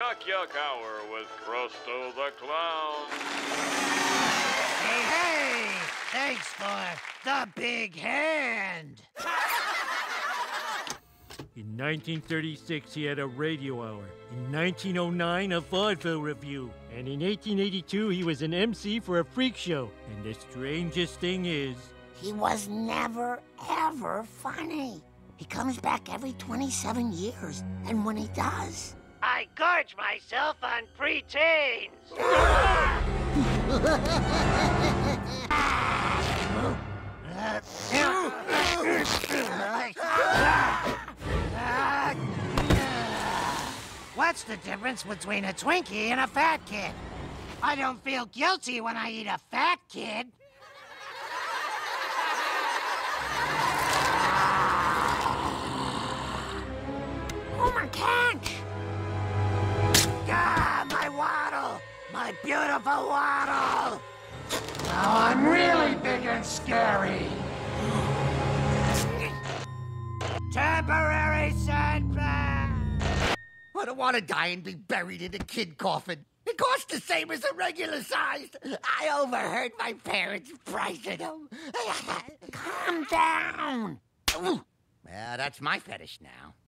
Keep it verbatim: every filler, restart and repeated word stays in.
Yuck Yuck Hour with Crustle the Clown. Hey, hey! Thanks for the big hand! In nineteen thirty-six, he had a radio hour. In nineteen oh nine, a vaudeville review. And in eighteen eighty-two, he was an M C for a freak show. And the strangest thing is... he was never, ever funny. He comes back every twenty-seven years, and when he does... I gorge myself on preteens. What's the difference between a Twinkie and a fat kid? I don't feel guilty when I eat a fat kid. Homer can't! Ah, my waddle! My beautiful waddle! Now I'm really big and scary! Temporary sandbag! I don't want to die and be buried in a kid coffin. It costs the same as a regular size. I overheard my parents pricing them. Calm down! Ooh. Well, that's my fetish now.